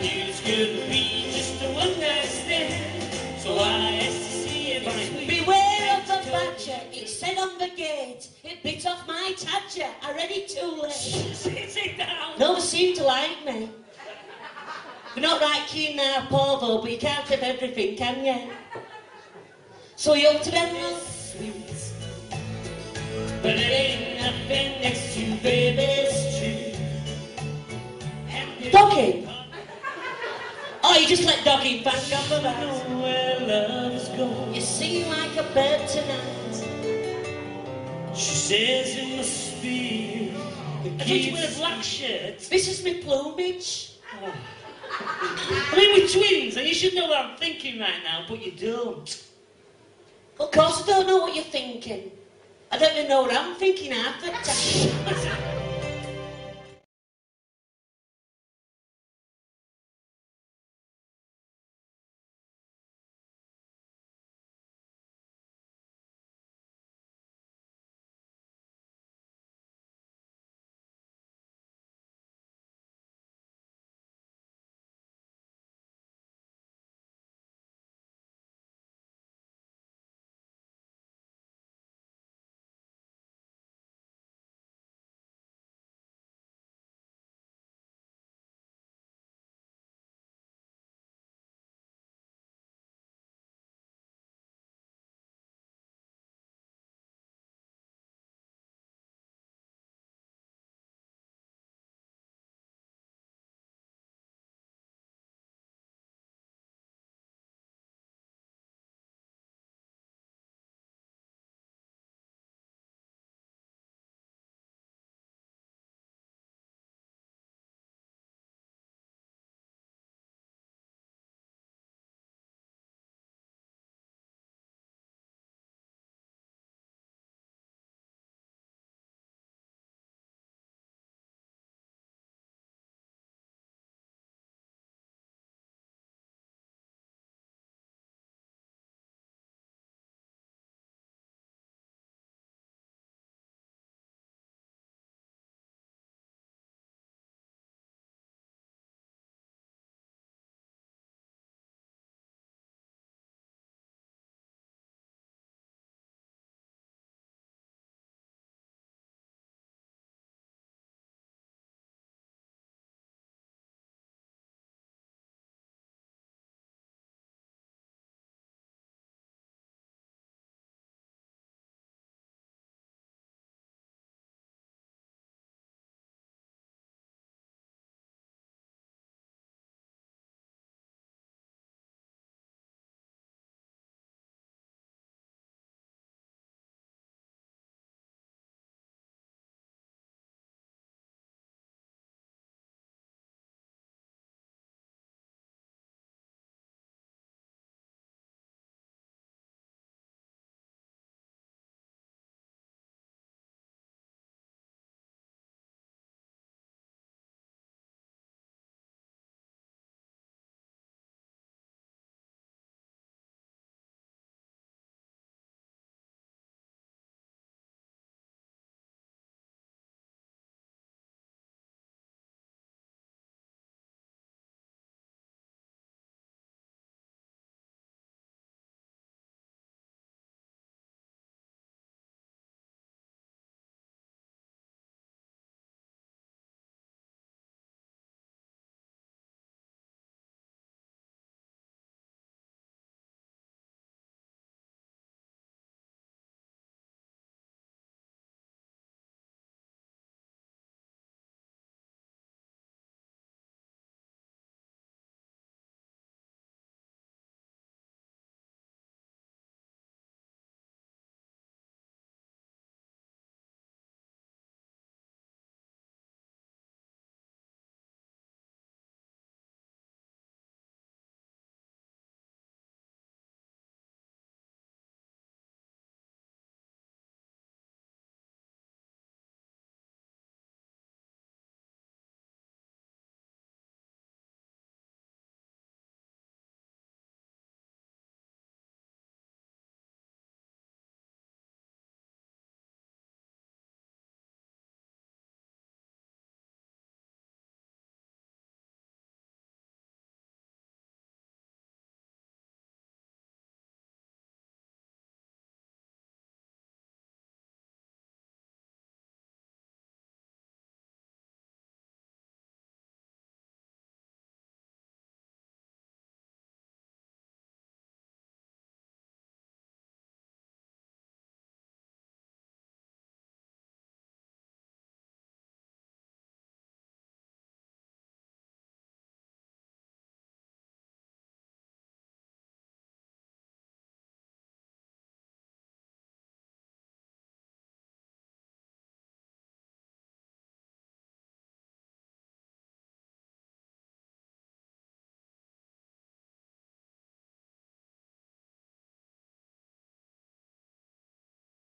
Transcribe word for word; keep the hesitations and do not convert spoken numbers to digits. dude's good with me, just a one night stand. So I asked to see him. Beware of the badger, it said on the gate. It bit off my tadger, I read it too late. Sit it down. No one seemed to like me. You're not right keen now, Povo, but you can't have everything, can you? So you up to them last sweet. But it ain't nothing next to baby's true. Doggy! Oh, you just let Doggy back up for that. You know where love's gone. You sing like a bird tonight. She says it must be you. I thought you were a black shirt. This is my plumage. Oh. I mean, we're twins, and you should know what I'm thinking right now, but you don't. Of course I don't know what you're thinking. I don't even know what I'm thinking half the time.